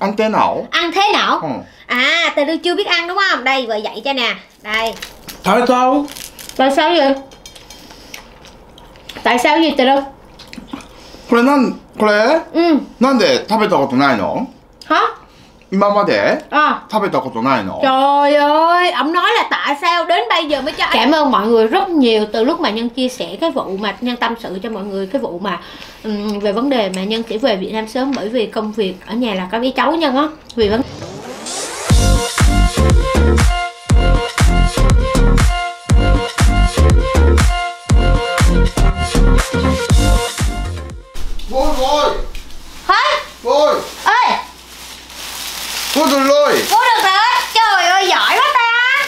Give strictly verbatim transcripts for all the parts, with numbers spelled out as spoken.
Ăn thế nào? Ăn thế nào? Ừ. À, Teru chưa biết ăn đúng không? Đây, vợ dạy cho nè. Đây. Tại sao? Tại sao vậy? Tại sao vậy Teru? Cô này, cô này? Ừ. Nande tabeta koto nai no? Hả? Imamade tabeta koto nai no? Trời ơi, ông nói là tại sao đến bây giờ mới cho. Cảm ơn mọi người rất nhiều từ lúc mà Nhân chia sẻ cái vụ mà Nhân tâm sự cho mọi người cái vụ mà um, về vấn đề mà Nhân chỉ về Việt Nam sớm bởi vì công việc ở nhà là có cái cháu Nhân á, vì vấn Vui rồi. Hả? Vui. Ơi. Vui được rồi. Vui được rồi. Trời ơi giỏi quá ta.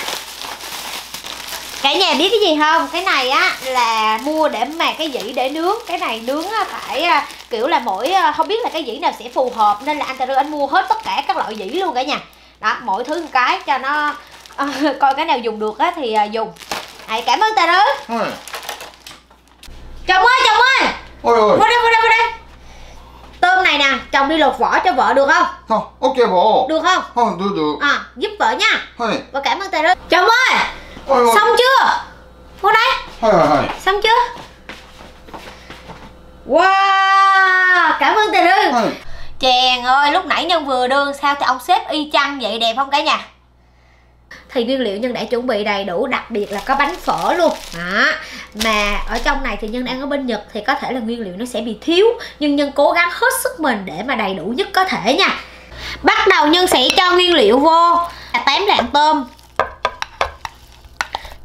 Cả nhà biết cái gì không? Cái này á là mua để mà cái dĩ để nướng. Cái này nướng phải kiểu là mỗi không biết là cái dĩ nào sẽ phù hợp nên là anh Teru anh mua hết tất cả các loại dĩ luôn cả nhà. Đó, mỗi thứ một cái cho nó coi cái nào dùng được á thì dùng. Hãy cảm ơn Teru. Ừ. Chồng ơi, chồng ơi. Ôi ôi. Vô đây, vô đây, vô đây. Tôm này nè, chồng đi lột vỏ cho vợ được không? Không, ok vợ. Được không? Không, được được. À, giúp vợ nha. Hay. Và cảm ơn Teru. Chồng ơi. Ôi ôi. Xong chưa? Vô đây. Hay, hay, hay. Xong chưa? Wow, cảm ơn Teru. Chàng ơi, lúc nãy Nhân vừa đương sao thì ông xếp y chang vậy, đẹp không cả nhà? Thì nguyên liệu Nhân đã chuẩn bị đầy đủ, đặc biệt là có bánh phở luôn đó. Mà ở trong này thì Nhân đang ở bên Nhật thì có thể là nguyên liệu nó sẽ bị thiếu, nhưng Nhân cố gắng hết sức mình để mà đầy đủ nhất có thể nha. Bắt đầu Nhân sẽ cho nguyên liệu vô là tám lạng tôm.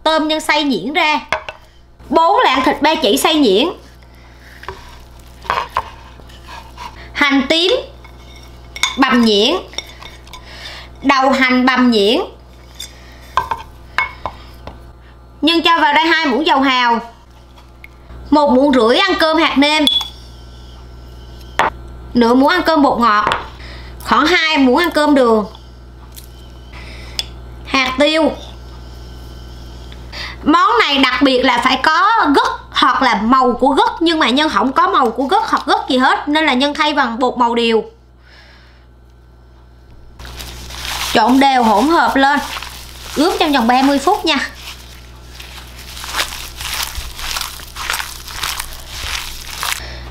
Tôm Nhân xay nhuyễn ra. Bốn lạng thịt ba chỉ xay nhuyễn. Hành tím bằm nhuyễn. Đầu hành bằm nhuyễn. Nhân cho vào đây hai muỗng dầu hào, một muỗng rưỡi ăn cơm hạt nêm, nửa muỗng ăn cơm bột ngọt, khoảng hai muỗng ăn cơm đường, hạt tiêu. Món này đặc biệt là phải có gấc hoặc là màu của gấc, nhưng mà Nhân không có màu của gấc hoặc gấc gì hết nên là Nhân thay bằng bột màu điều. Trộn đều hỗn hợp lên, ướp trong vòng ba mươi phút nha.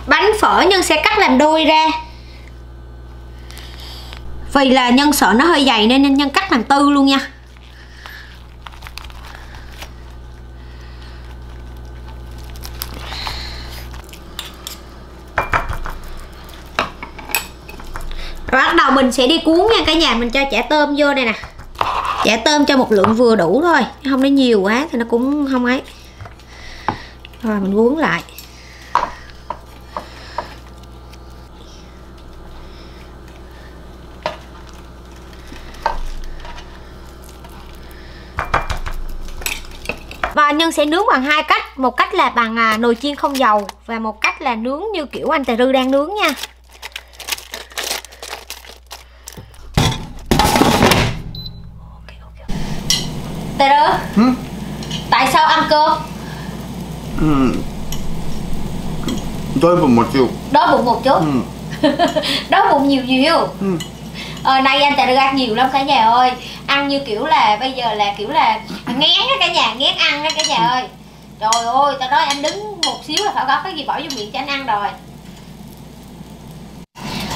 Bánh phở Nhân sẽ cắt làm đôi ra. Vì là Nhân sợ nó hơi dày nên Nhân cắt làm tư luôn nha. Rồi bắt đầu mình sẽ đi cuốn nha cả nhà. Mình cho chả tôm vô đây nè. Chả tôm cho một lượng vừa đủ thôi, không để nhiều quá thì nó cũng không ấy. Rồi mình cuốn lại. Nhân sẽ nướng bằng hai cách, một cách là bằng nồi chiên không dầu và một cách là nướng như kiểu anh Teru đang nướng nha. Teru, ừ? Tại sao ăn cơm? Ừ. Đói bụng một chút. Đói bụng một chút. Ừ. Đói bụng nhiều nhiều. Ừ. Ờ, nay anh Teru ăn nhiều lắm cả nhà ơi. Ăn như kiểu là bây giờ là kiểu là ngán đó cả nhà, ngán ăn đó cả nhà ơi. Trời ơi, tao nói anh đứng một xíu là phải có cái gì bỏ vô miệng cho anh ăn rồi.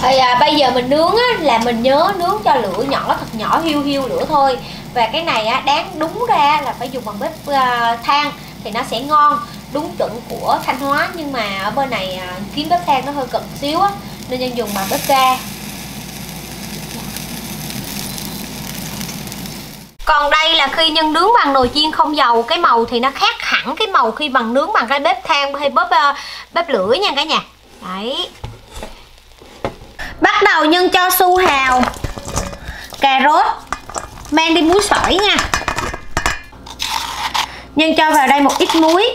Thì à, bây giờ mình nướng á, là mình nhớ nướng cho lửa nhỏ, thật nhỏ, hiu hiu lửa thôi. Và cái này á, đáng đúng ra là phải dùng bằng bếp uh, than thì nó sẽ ngon, đúng chuẩn của Thanh Hóa. Nhưng mà ở bên này à, kiếm bếp than nó hơi cực xíu á, nên Nhân dùng bằng bếp ga. Còn đây là khi Nhân nướng bằng nồi chiên không dầu, cái màu thì nó khác hẳn cái màu khi bằng nướng bằng cái bếp than hay bếp uh, bếp lửa nha cả nhà. Đấy. Bắt đầu Nhân cho su hào, cà rốt, mang đi muối sỏi nha. Nhân cho vào đây một ít muối.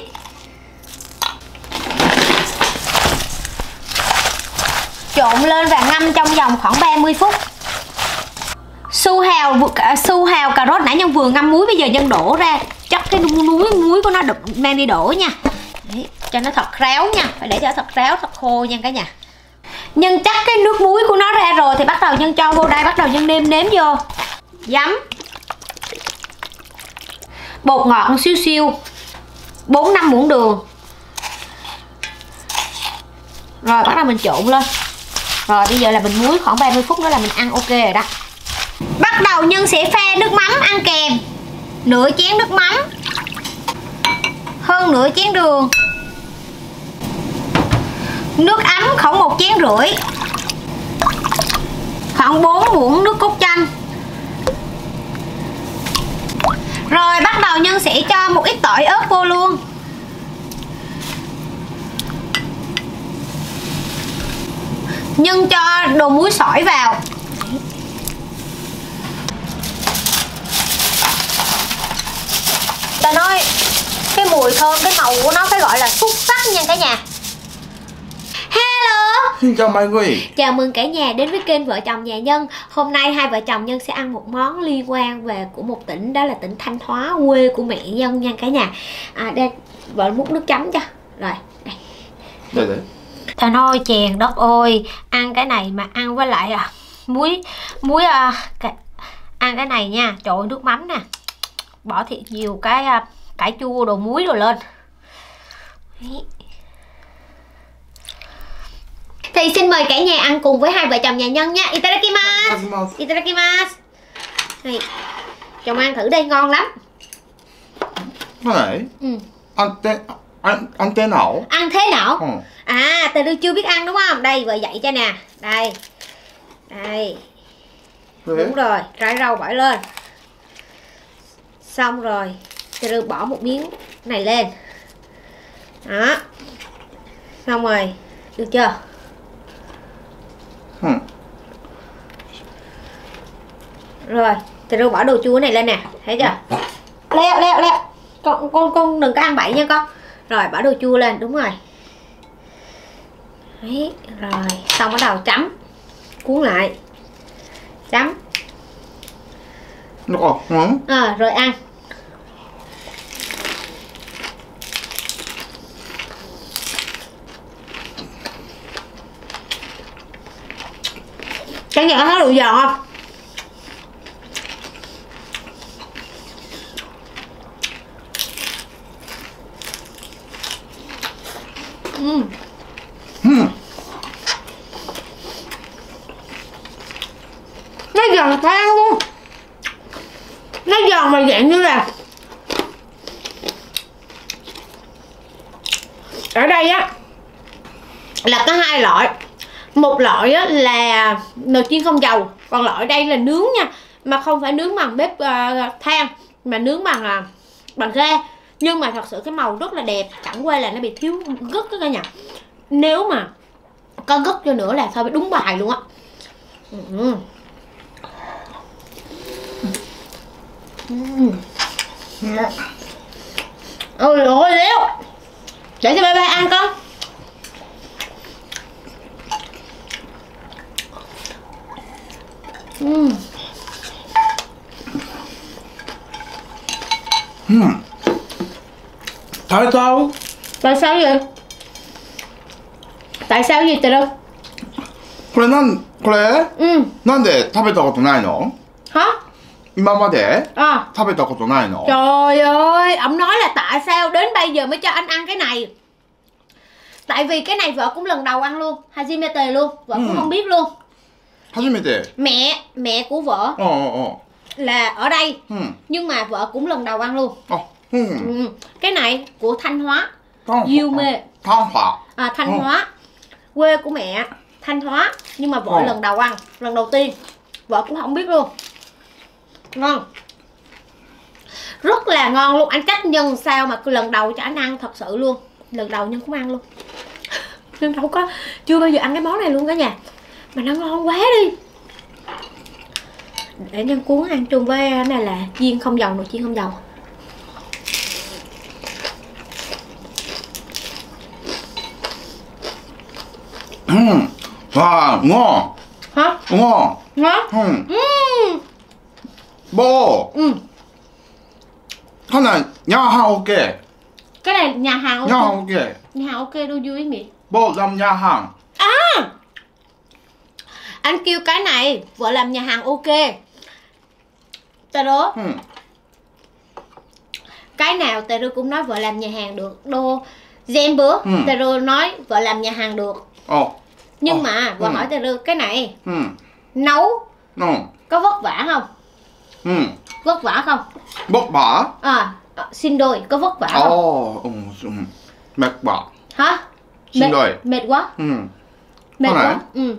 Trộn lên và ngâm trong vòng khoảng ba mươi phút. Su hào, su hào cà rốt nãy Nhân vừa ngâm muối, bây giờ Nhân đổ ra, chắc cái muối muối của nó đục, mang đi đổ nha. Đấy, cho nó thật ráo nha, phải để cho nó thật ráo, thật khô nha cả nhà. Nhân chắc cái nước muối của nó ra rồi thì bắt đầu Nhân cho vô đây, bắt đầu Nhân nêm nếm vô giấm, bột ngọt một xíu xíu, bốn năm muỗng đường. Rồi bắt đầu mình trộn lên. Rồi bây giờ là mình muối khoảng ba mươi phút nữa là mình ăn ok rồi đó. Bắt đầu Nhân sẽ pha nước mắm ăn kèm nửa chén nước mắm, hơn nửa chén đường, nước ấm khoảng một chén rưỡi, khoảng bốn muỗng nước cốt chanh. Rồi bắt đầu Nhân sẽ cho một ít tỏi ớt vô luôn. Nhân cho đồ muối sỏi vào. Ta nói cái mùi thơm, cái màu của nó phải gọi là xuất sắc nha cả nhà. Hello, xin chào mọi người. Chào mừng cả nhà đến với kênh Vợ Chồng Nhà Nhân. Hôm nay hai vợ chồng Nhân sẽ ăn một món liên quan về của một tỉnh, đó là tỉnh Thanh Hóa, quê của mẹ Nhân nha cả nhà. À, đây, vợ múc nước chấm cho. Rồi, đây. Đây đấy. Trời ơi, chèn đất ơi, ăn cái này mà ăn với lại à, muối, muối à, cái, ăn cái này nha, trời ơi, nước mắm nè, bỏ thiệt nhiều cái à, cải chua, đồ muối rồi lên. Thì xin mời cả nhà ăn cùng với hai vợ chồng nhà Nhân nha. Itadakimasu. Itadakimasu. Này, chồng ăn thử đây, ngon lắm. Này. Ừ. Ăn thế, ăn ăn thế nào? Ăn thế nào? Ừ. À, Teru chưa biết ăn đúng không? Đây, vợ dạy cho nè. Đây. Đây. Thế? Đúng rồi, rải rau bỏ lên. Xong rồi, Teru bỏ một miếng này lên. Đó. Xong rồi, được chưa? Hmm. Rồi, Teru bỏ đồ chua này lên nè, thấy chưa? Leo leo leo. Con con con đừng có ăn bậy nha con. Rồi, bỏ đồ chua lên, đúng rồi. Đấy, rồi, xong bắt đầu chấm. Cuốn lại. Chấm. Được rồi. À, rồi ăn. Cả nhà có thấy rượu giòn không? Uhm. Uhm. Nó giòn tan luôn. Nó giòn mà dạng như là ở đây á là có hai loại. Một loại á là nồi chiên không dầu, còn loại đây là nướng nha, mà không phải nướng bằng bếp uh, than mà nướng bằng uh, bằng ga. Nhưng mà thật sự cái màu rất là đẹp, chẳng qua là nó bị thiếu gất đó cả nhà. Nếu mà có gất cho nữa là thôi đúng bài luôn á. Ừ. Ôi ôi liễu, để cho ba ba ăn con. Uhm. Uhm. Tại sao? Tại sao vậy? Tại sao vậy Teru? Cái này, cái này? Ừ. Tại sao không ăn cái này? Hả? Mà mà để? À. Không ăn cái này. Trời ơi, ông nói là tại sao đến bây giờ mới cho anh ăn cái này? Tại vì cái này vợ cũng lần đầu ăn luôn, hajimete luôn, vợ cũng không biết luôn. Hajimete. Mẹ, mẹ của vợ. Ờ ờ ờ. Là ở đây. Nhưng mà vợ cũng lần đầu ăn luôn. Ừ. Ừ. Cái này của Thanh Hóa, Diêu Mê, Thanh Hóa, à, Thanh Hóa, ừ. Quê của mẹ Thanh Hóa, nhưng mà vợ ừ. lần đầu ăn, lần đầu tiên, vợ cũng không biết luôn, ngon, rất là ngon luôn. Anh trách Nhân sao mà lần đầu cho anh ăn thật sự luôn, lần đầu Nhân cũng ăn luôn, Nhân đâu có, chưa bao giờ ăn cái món này luôn cả nhà, mà nó ngon quá đi. Để Nhân cuốn ăn chung với cái này là chiên không dầu, nồi chiên không dầu. Ừm, à, ngon. Hả? Ngon. Ngon? Ừm. Ừm. Bố. Ừm. Cái này nhà hàng ok. Cái này nhà hàng ok. Nhà hàng ok. Nhà hàng ok đôi vui mẹ. Bố làm nhà hàng. À! Anh kêu cái này vợ làm nhà hàng ok. Teru hmm. Cái nào Teru cũng nói vợ làm nhà hàng được. Đô gen bữa hmm. Teru nói vợ làm nhà hàng được. oh. Nhưng oh. mà vợ hmm. hỏi Teru cái này hmm. nấu hmm. có vất vả không? hmm. Vất vả không? Vất vả à, xin đôi có vất vả không? oh. Mệt quá hả? Xin mệt, đôi mệt quá. ừ. Mệt Con quá này. ừ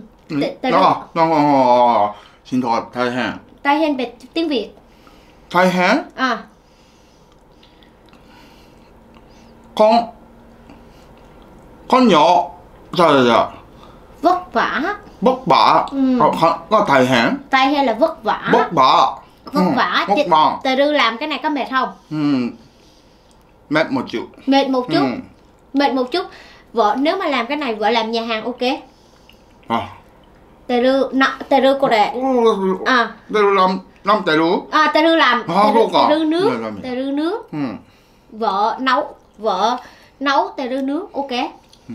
Đó, đó, xin lỗi, Thái Hán. Thái Hán về tiếng Việt. Thái Hán? À. Con, con nhỏ, rồi rồi. Vất vả. Vất vả. Có Thái Hán. Thái Hán là vất vả. Vất vả. Vất vả. Vất vả. Teru làm cái này có mệt không? Mệt một chút. Mệt một chút. Mệt một chút. Vợ nếu mà làm cái này vợ làm nhà hàng ok. À. Teru, nọ Teru cô đệ. À. Teru làm, làm Teru. À Teru làm. Teru, Teru nước, Teru nước. Ừ. Vợ nấu, vợ nấu Teru nước, ok. Ừ.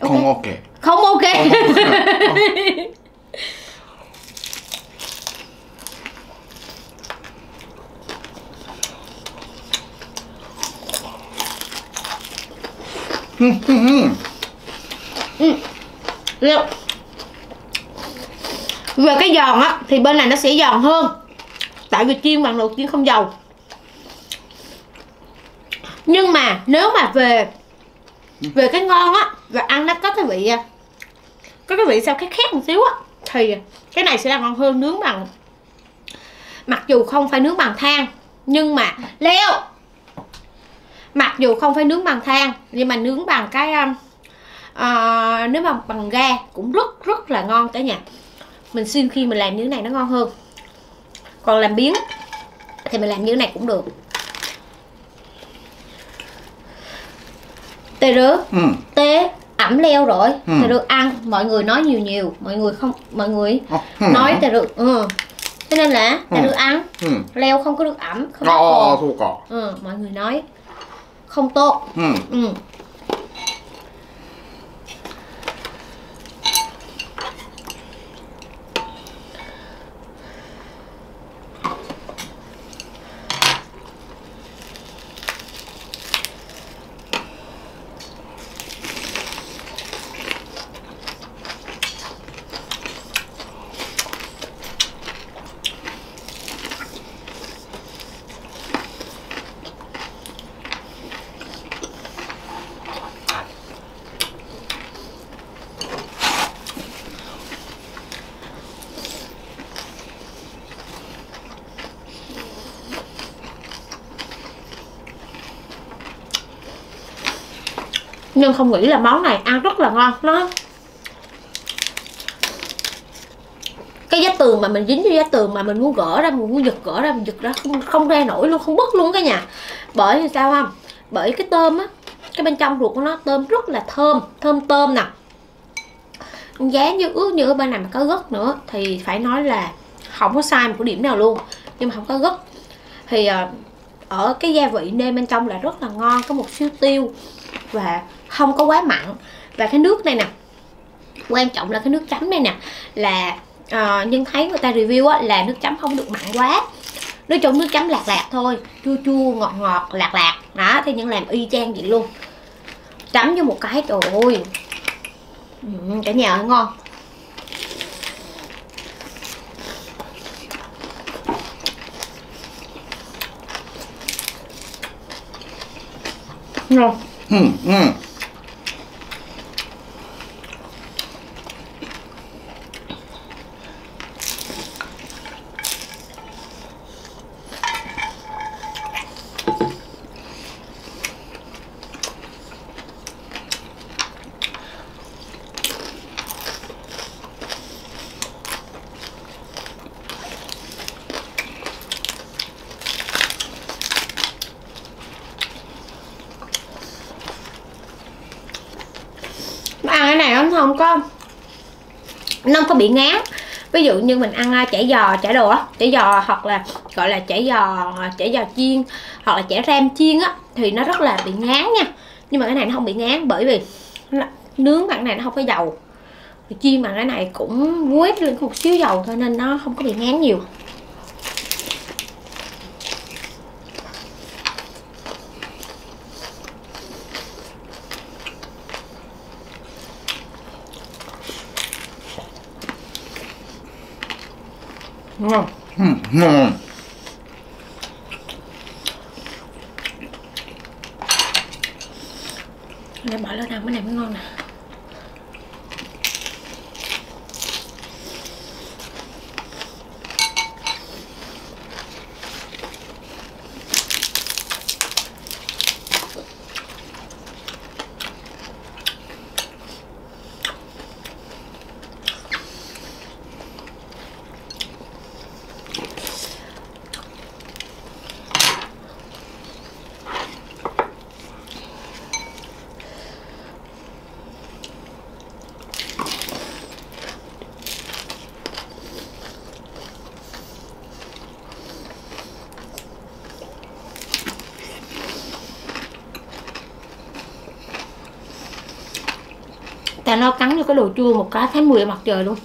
Không ok. Không ok. Không ok. Ừ. Về cái giòn á thì bên này nó sẽ giòn hơn, tại vì chiên bằng nồi chiên không dầu. Nhưng mà nếu mà về về cái ngon á và ăn nó có cái vị có cái vị sao khét khét một xíu á thì cái này sẽ là ngon hơn nướng bằng, mặc dù không phải nướng bằng than nhưng mà leo mặc dù không phải nướng bằng than nhưng mà nướng bằng cái à, nếu mà bằng ga cũng rất rất là ngon cả nhà. Mình xin khi mình làm như thế này nó ngon hơn. Còn làm biến thì mình làm như thế này cũng được. Teru, ừ. Tê ẩm leo rồi. ừ. Teru ăn, mọi người nói nhiều nhiều, mọi người không, mọi người ừ. nói Teru. Ừ. Thế nên là Teru ừ. ăn, ừ. leo không có được ẩm, không có cồn. Ừ, mọi người nói không tốt. Ừ. Ừ. Nhưng không nghĩ là món này ăn rất là ngon. Nó cái giá tường mà mình dính vô giá tường mà mình muốn gỡ ra, mình muốn giật gỡ ra, mình giật ra không, không ra nổi luôn, không bứt luôn cả nhà. Bởi vì sao không? Bởi cái tôm á, cái bên trong ruột của nó tôm rất là thơm, thơm tôm nè. Giá như ướt như ở bên này mà có gất nữa thì phải nói là không có sai một điểm nào luôn. Nhưng mà không có gất thì ở cái gia vị nêm bên trong là rất là ngon, có một xíu tiêu và không có quá mặn. Và cái nước này nè, quan trọng là cái nước chấm này nè, là uh, nhưng thấy người ta review á, là nước chấm không được mặn quá, nói chung nước chấm lạc lạc thôi, chua chua ngọt ngọt lạc lạc đó. Thì Nhân làm y chang vậy luôn, chấm vô một cái, trời ơi cả nhà ơi, ngon. Ngon. Ừ, ừ. Không có, nó không có bị ngán. Ví dụ như mình ăn chả giò, chả đồ á, chả giò hoặc là gọi là chả giò, chả giò chiên hoặc là chả ram chiên á thì nó rất là bị ngán nha. Nhưng mà cái này nó không bị ngán bởi vì nó, nướng bằng cái này nó không có dầu, Thì chiên bằng cái này cũng quét lên một xíu dầu thôi nên nó không có bị ngán nhiều. Để bỏ lên ăn cái này mới ngon nè. Tại nó cắn vô cái đồ chua một cái thấy mùi mặt trời luôn.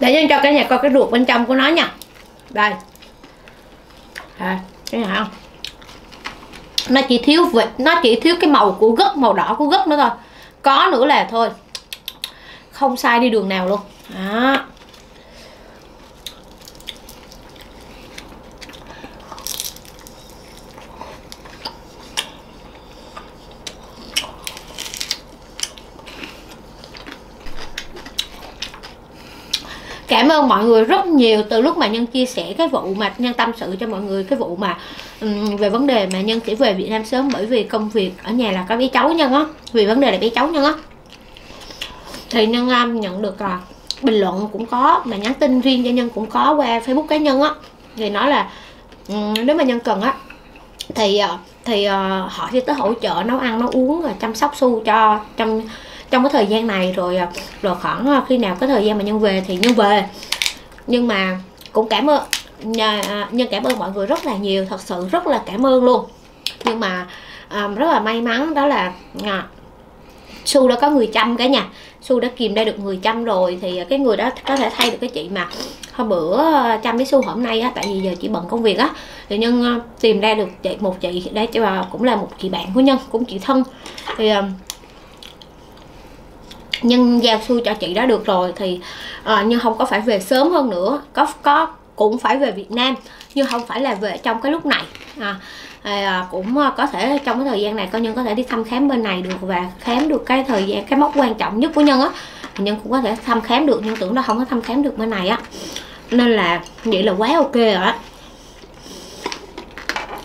Để Nhân cho cả nhà coi cái ruột bên trong của nó nha. Đây à, cái này không, nó chỉ thiếu vịt, nó chỉ thiếu cái màu của gấc, màu đỏ của gấc nữa thôi. Có nữa là thôi không sai đi đường nào luôn. Đó. Cảm ơn mọi người rất nhiều từ lúc mà Nhân chia sẻ cái vụ mà Nhân tâm sự cho mọi người, cái vụ mà um, về vấn đề mà Nhân sẽ về Việt Nam sớm bởi vì công việc ở nhà là có bé cháu Nhân á, vì vấn đề là bé cháu Nhân á. Thì Nhân nhận được à, bình luận cũng có, mà nhắn tin riêng cho Nhân cũng có qua Facebook cá nhân á. Thì nói là nếu mà Nhân cần á thì thì họ sẽ tới hỗ trợ nấu ăn, nấu uống, rồi chăm sóc Su cho trong trong cái thời gian này, rồi rồi khoảng khi nào cái thời gian mà Nhân về thì Nhân về. Nhưng mà cũng cảm ơn Nhân, cảm ơn mọi người rất là nhiều, thật sự rất là cảm ơn luôn. Nhưng mà à, rất là may mắn đó là à, Su đã có người chăm cả nhà. Su đã kìm ra được người chăm rồi, thì cái người đó có thể thay được cái chị mà hôm bữa chăm với Su hôm nay á, tại vì giờ chị bận công việc á. Thì Nhân tìm ra được chị, một chị đây cũng là một chị bạn của Nhân, cũng chị thân. Thì Nhân giao Su cho chị đó được rồi, thì à, Nhân không có phải về sớm hơn nữa, có có cũng phải về Việt Nam nhưng không phải là về trong cái lúc này. À, À, cũng có thể trong cái thời gian này coi Nhân có thể đi thăm khám bên này được, và khám được cái thời gian, cái mốc quan trọng nhất của Nhân á, Nhân cũng có thể thăm khám được. Nhưng tưởng nó không có thăm khám được bên này á, nên là vậy là quá ok rồi á.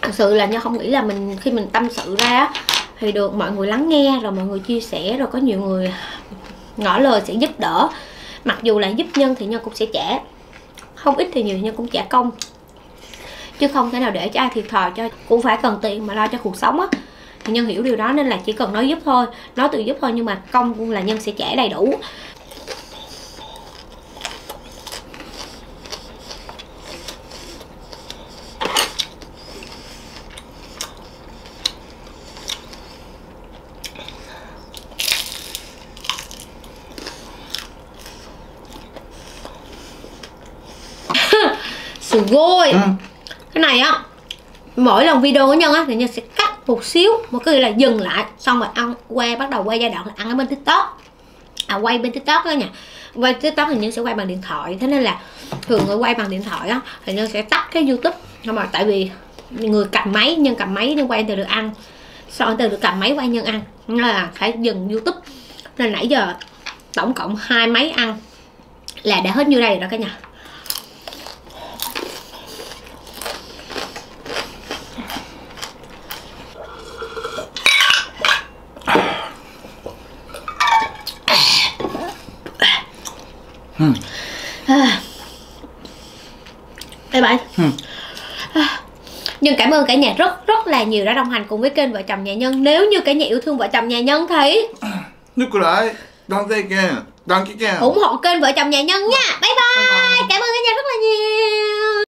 Thật sự là Nhân không nghĩ là mình khi mình tâm sự ra á, thì được mọi người lắng nghe, rồi mọi người chia sẻ, rồi có nhiều người ngỏ lời sẽ giúp đỡ. Mặc dù là giúp Nhân thì Nhân cũng sẽ trả, không ít thì nhiều Nhân cũng trả công, chứ không thể nào để cho ai thiệt thòi, cho cũng phải cần tiền mà lo cho cuộc sống á. Thì Nhân hiểu điều đó nên là chỉ cần nói giúp thôi, nói tự giúp thôi, nhưng mà công cũng là Nhân sẽ trả đầy đủ. Sugoi. Ừ. Cái này á, mỗi lần video của Nhân á thì Nhân sẽ cắt một xíu, một cái là dừng lại, xong rồi ăn quay, bắt đầu quay giai đoạn là ăn ở bên TikTok. À, quay bên TikTok đó nha. Quay TikTok thì Nhân sẽ quay bằng điện thoại, thế nên là thường người quay bằng điện thoại á thì Nhân sẽ tắt cái YouTube. Nhưng mà tại vì người cầm máy, Nhân cầm máy Nhân quay từ được ăn, sau từ được cầm máy quay Nhân ăn, nên là phải dừng YouTube. Nên nãy giờ tổng cộng hai máy ăn là đã hết như đây rồi đó cả nhà. Hmm. À. Đây bạn. Hmm. À. Nhưng cảm ơn cả nhà rất rất là nhiều đã đồng hành cùng với kênh Vợ Chồng Nhà Nhân. Nếu như cả nhà yêu thương Vợ Chồng Nhà Nhân thì đăng ký kênh, đăng ký kênh, ủng hộ kênh Vợ Chồng Nhà Nhân nha. Bye bye.